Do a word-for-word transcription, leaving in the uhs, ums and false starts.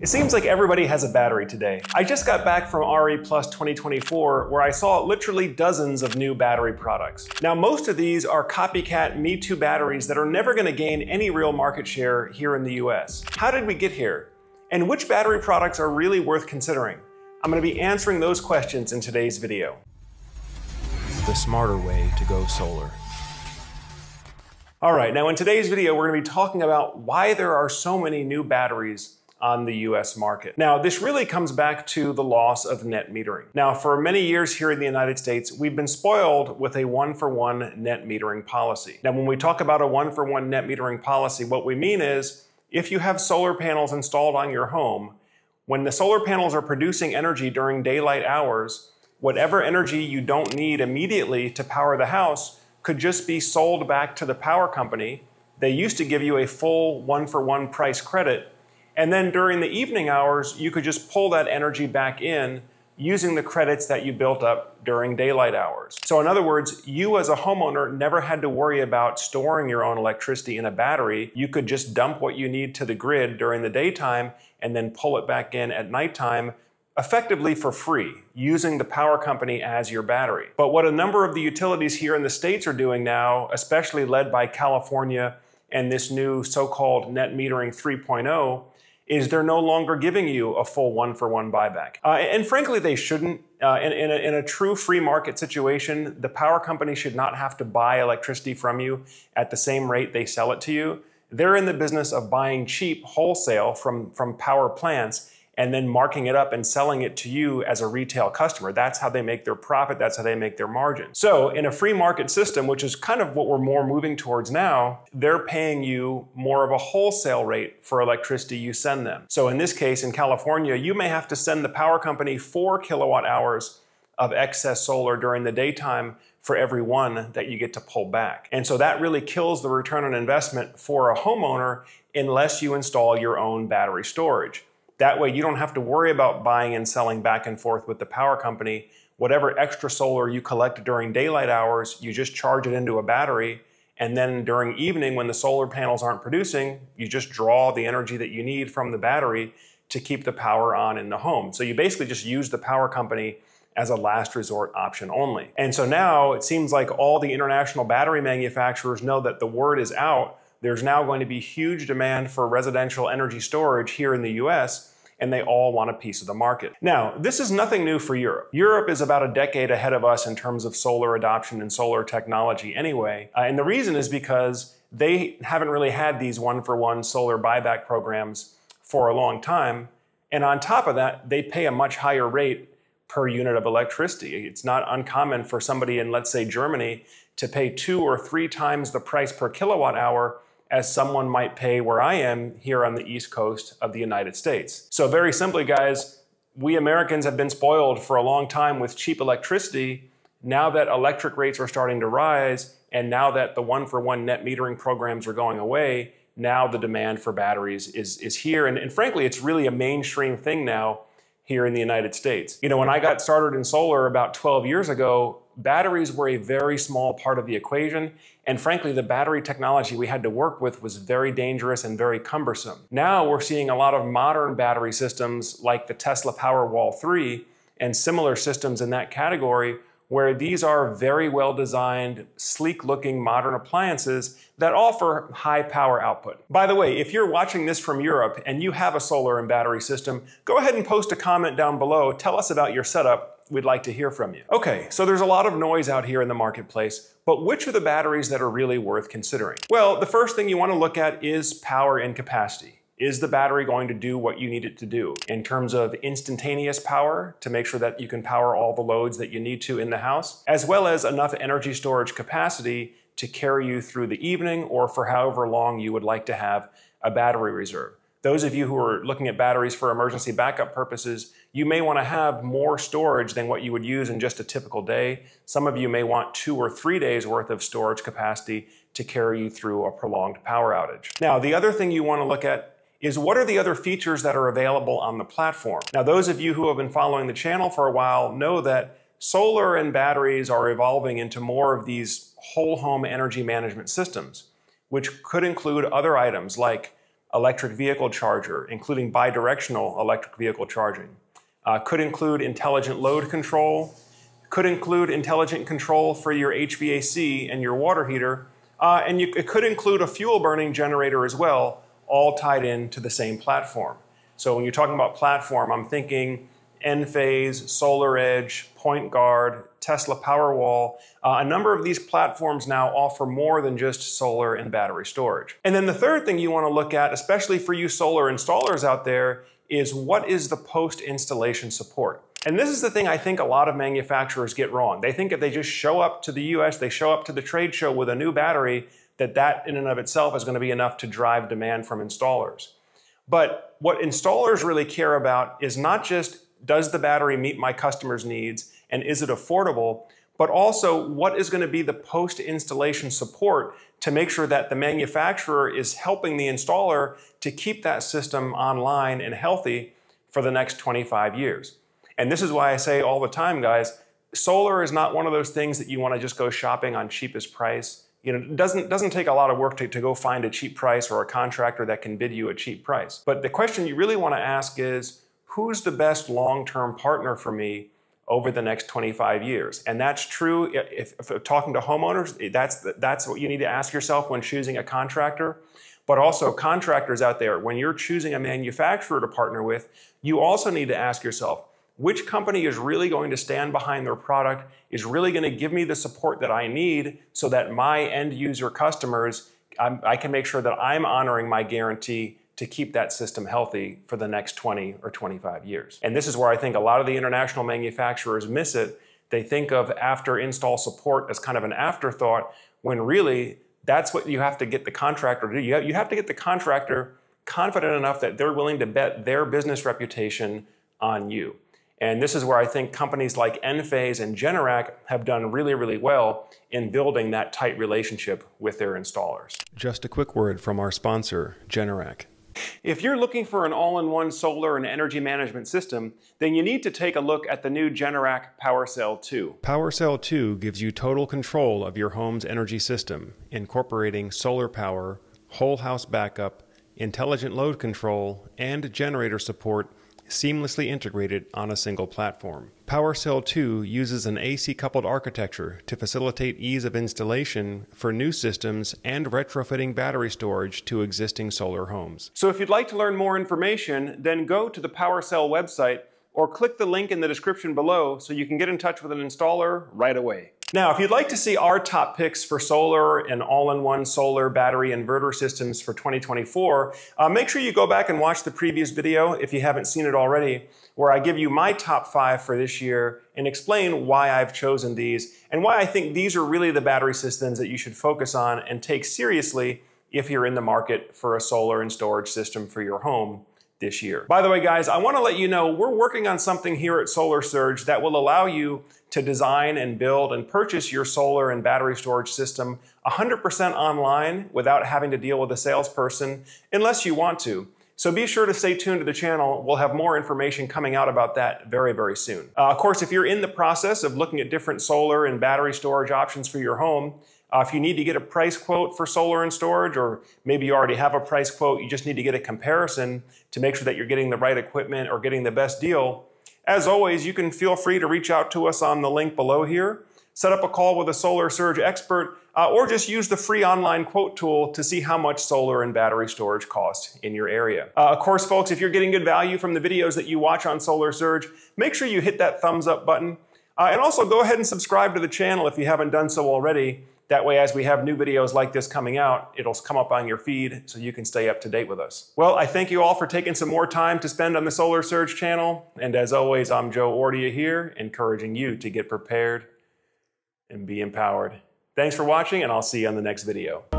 It seems like everybody has a battery today. I just got back from R E plus twenty twenty-four where I saw literally dozens of new battery products. Now most of these are copycat Me Too batteries that are never going to gain any real market share here in the U S. How did we get here? And which battery products are really worth considering? I'm going to be answering those questions in today's video. The smarter way to go solar. All right, now in today's video we're going to be talking about why there are so many new batteries on the U S market. Now, this really comes back to the loss of net metering. Now, for many years here in the United States, we've been spoiled with a one-for-one net metering policy. Now, when we talk about a one-for-one net metering policy, what we mean is if you have solar panels installed on your home, when the solar panels are producing energy during daylight hours, whatever energy you don't need immediately to power the house could just be sold back to the power company. They used to give you a full one-for-one price credit, and then during the evening hours, you could just pull that energy back in using the credits that you built up during daylight hours. So in other words, you as a homeowner never had to worry about storing your own electricity in a battery. You could just dump what you need to the grid during the daytime and then pull it back in at nighttime, effectively for free, using the power company as your battery. But what a number of the utilities here in the States are doing now, especially led by California and this new so-called net metering three point oh, is they're no longer giving you a full one-for-one buyback. Uh, and frankly, they shouldn't. Uh, in, in, a, in a true free market situation, the power company should not have to buy electricity from you at the same rate they sell it to you. They're in the business of buying cheap wholesale from, from power plants and then marking it up and selling it to you as a retail customer. That's how they make their profit. That's how they make their margin. So in a free market system, which is kind of what we're more moving towards now, they're paying you more of a wholesale rate for electricity you send them. So in this case, in California, you may have to send the power company four kilowatt hours of excess solar during the daytime for every one that you get to pull back. And so that really kills the return on investment for a homeowner unless you install your own battery storage. That way you don't have to worry about buying and selling back and forth with the power company. Whatever extra solar you collect during daylight hours, you just charge it into a battery, and then during evening when the solar panels aren't producing, you just draw the energy that you need from the battery to keep the power on in the home. So you basically just use the power company as a last resort option only. And so now it seems like all the international battery manufacturers know that the word is out. There's now going to be huge demand for residential energy storage here in the U S, and they all want a piece of the market. Now, this is nothing new for Europe. Europe is about a decade ahead of us in terms of solar adoption and solar technology anyway, uh, and the reason is because they haven't really had these one-for-one solar buyback programs for a long time, and on top of that, they pay a much higher rate per unit of electricity. It's not uncommon for somebody in, let's say, Germany to pay two or three times the price per kilowatt hour as someone might pay where I am here on the East Coast of the United States. So very simply, guys, we Americans have been spoiled for a long time with cheap electricity. Now that electric rates are starting to rise, and now that the one-for-one net metering programs are going away, now the demand for batteries is, is here. And, and frankly, it's really a mainstream thing now here in the United States. You know, when I got started in solar about twelve years ago, batteries were a very small part of the equation, and frankly, the battery technology we had to work with was very dangerous and very cumbersome. Now we're seeing a lot of modern battery systems like the Tesla Powerwall three and similar systems in that category, where these are very well-designed, sleek-looking modern appliances that offer high power output. By the way, if you're watching this from Europe and you have a solar and battery system, go ahead and post a comment down below. Tell us about your setup. We'd like to hear from you. Okay, so there's a lot of noise out here in the marketplace, but which are the batteries that are really worth considering? Well, the first thing you want to look at is power and capacity. Is the battery going to do what you need it to do in terms of instantaneous power to make sure that you can power all the loads that you need to in the house, as well as enough energy storage capacity to carry you through the evening or for however long you would like to have a battery reserve? Those of you who are looking at batteries for emergency backup purposes, you may want to have more storage than what you would use in just a typical day. Some of you may want two or three days worth of storage capacity to carry you through a prolonged power outage. Now, the other thing you want to look at is what are the other features that are available on the platform? Now, those of you who have been following the channel for a while know that solar and batteries are evolving into more of these whole home energy management systems, which could include other items like electric vehicle charger, including bidirectional electric vehicle charging. Uh, could include intelligent load control, could include intelligent control for your H V A C and your water heater, uh, and you, it could include a fuel burning generator as well, all tied into the same platform. So when you're talking about platform, I'm thinking Enphase, SolarEdge, Point Guard, Tesla Powerwall. Uh, a number of these platforms now offer more than just solar and battery storage. And then the third thing you want to look at, especially for you solar installers out there, is what is the post-installation support? And this is the thing I think a lot of manufacturers get wrong. They think if they just show up to the U S, they show up to the trade show with a new battery, that that in and of itself is going to be enough to drive demand from installers. But what installers really care about is not just, does the battery meet my customer's needs and is it affordable, but also what is going to be the post-installation support to make sure that the manufacturer is helping the installer to keep that system online and healthy for the next twenty-five years. And this is why I say all the time, guys, solar is not one of those things that you want to just go shopping on cheapest price. You know, it doesn't, doesn't take a lot of work to, to go find a cheap price or a contractor that can bid you a cheap price. But the question you really want to ask is, who's the best long-term partner for me over the next twenty-five years? And that's true if, if talking to homeowners, that's, the, that's what you need to ask yourself when choosing a contractor. But also contractors out there, when you're choosing a manufacturer to partner with, you also need to ask yourself, which company is really going to stand behind their product, is really going to give me the support that I need so that my end user customers, I'm, I can make sure that I'm honoring my guarantee to keep that system healthy for the next twenty or twenty-five years. And this is where I think a lot of the international manufacturers miss it. They think of after install support as kind of an afterthought, when really that's what you have to get the contractor to do. You have, you have to get the contractor confident enough that they're willing to bet their business reputation on you. And this is where I think companies like Enphase and Generac have done really, really well in building that tight relationship with their installers. Just a quick word from our sponsor, Generac. If you're looking for an all-in-one solar and energy management system, then you need to take a look at the new Generac PWRcell two. PWRcell two gives you total control of your home's energy system, incorporating solar power, whole house backup, intelligent load control, and generator support seamlessly integrated on a single platform. PWRcell two uses an A C-coupled architecture to facilitate ease of installation for new systems and retrofitting battery storage to existing solar homes. So if you'd like to learn more information, then go to the PWRcell website or click the link in the description below so you can get in touch with an installer right away. Now, if you'd like to see our top picks for solar and all-in-one solar battery inverter systems for twenty twenty-four, uh, make sure you go back and watch the previous video if you haven't seen it already, where I give you my top five for this year and explain why I've chosen these and why I think these are really the battery systems that you should focus on and take seriously if you're in the market for a solar and storage system for your home this year. By the way, guys, I want to let you know we're working on something here at Solar Surge that will allow you to design and build and purchase your solar and battery storage system one hundred percent online without having to deal with a salesperson, unless you want to. So be sure to stay tuned to the channel. We'll have more information coming out about that very, very soon. Uh, of course, if you're in the process of looking at different solar and battery storage options for your home, Uh, if you need to get a price quote for solar and storage, or maybe you already have a price quote, you just need to get a comparison to make sure that you're getting the right equipment or getting the best deal. As always, you can feel free to reach out to us on the link below here, set up a call with a Solar Surge expert, uh, or just use the free online quote tool to see how much solar and battery storage costs in your area. Uh, of course, folks, if you're getting good value from the videos that you watch on Solar Surge, make sure you hit that thumbs up button. Uh, and also go ahead and subscribe to the channel if you haven't done so already. That way, as we have new videos like this coming out, it'll come up on your feed so you can stay up to date with us. Well, I thank you all for taking some more time to spend on the Solar Surge channel. And as always, I'm Joe Ordea here, encouraging you to get prepared and be empowered. Thanks for watching, and I'll see you on the next video.